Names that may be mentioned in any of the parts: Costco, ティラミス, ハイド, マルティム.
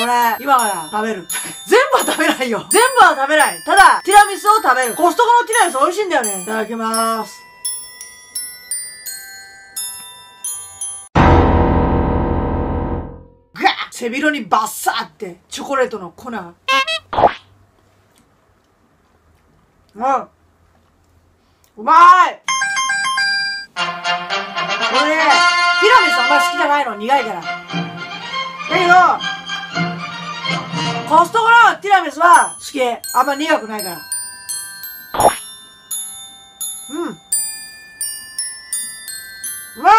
これ、今から食べる。全部は食べないよ。全部は食べない。ただ、ティラミスを食べる。コストコのティラミス美味しいんだよね。いただきまーす。ぐわっ！背広にバッサーって、チョコレートの粉。うん。うまーい。これね、ティラミスあんまり好きじゃないの、苦いから。だけど、コストコのティラミスは好き。あんまり苦くないから。うん。うまい！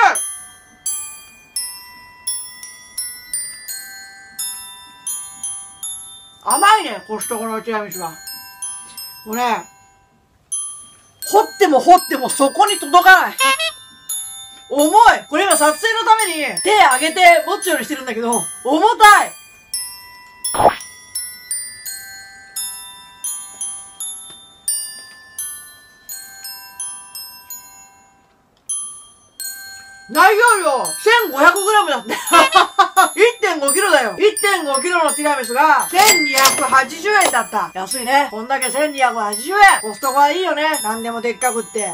甘いね、コストコのティラミスは。もうね、掘っても掘ってもそこに届かない。重い！これ今撮影のために手上げて持つようにしてるんだけど、重たい！内容量 1500g だって。1.5kg だよ。 1.5kg のティラミスが1280円だった。安いね。こんだけ1280円。コストコはいいよね。何でもでっかくって。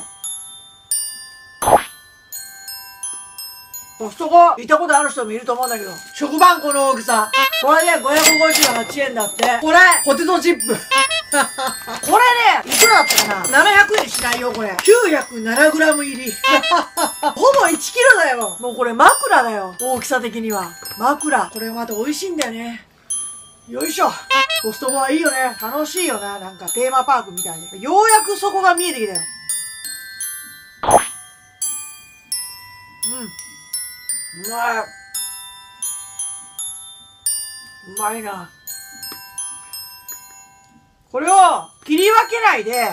コストコ行ったことある人もいると思うんだけど、食パンこの大きさ。これで558円だって。これポテトチップ。これね、いくらだったかな。700円しないよ。これ 907g 入り。ほぼ 1kg だよ。もうこれ枕だよ、大きさ的には。枕。これまた美味しいんだよね。よいしょ。コストコはいいよね。楽しいよな。なんかテーマパークみたいで。ようやくそこが見えてきたよ。うん。うまい。うまいな。これを切り分けないで、これご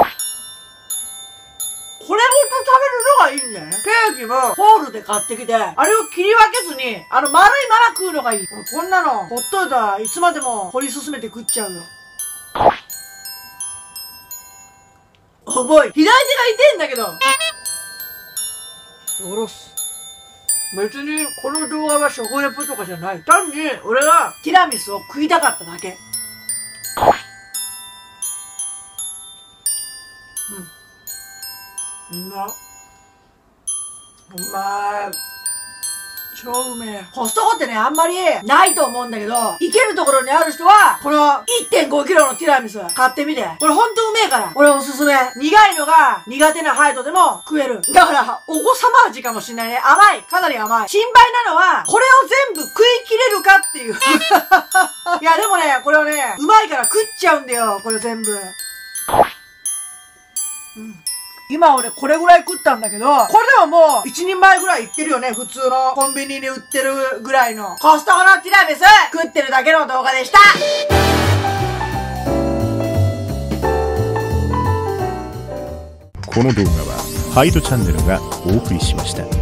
と食べるのがいいんだよね。ケーキもホールで買ってきて、あれを切り分けずに、丸いまま食うのがいい。こんなの、ほっといたらいつまでも掘り進めて食っちゃうよ。重い。左手が痛いんだけど。おろす。別に、この動画は食レポとかじゃない。単に、俺がティラミスを食いたかっただけ。うん。うまっ。うまい。超うめえ。コストコってね、あんまりないと思うんだけど、行けるところにある人は、この 1.5kg のティラミス買ってみて。これほんとうめえから。これおすすめ。苦いのが苦手なハイドでも食える。だから、お子様味かもしんないね。甘い。かなり甘い。心配なのは、これを全部食い切れるかっていう。いや、でもね、これはね、うまいから食っちゃうんだよ。これ全部。うん。今俺これぐらい食ったんだけど、これでももう一人前ぐらいいってるよね。普通のコンビニに売ってるぐらいの。コストコのティラミス食ってるだけの動画でした。この動画はハイドチャンネルがお送りしました。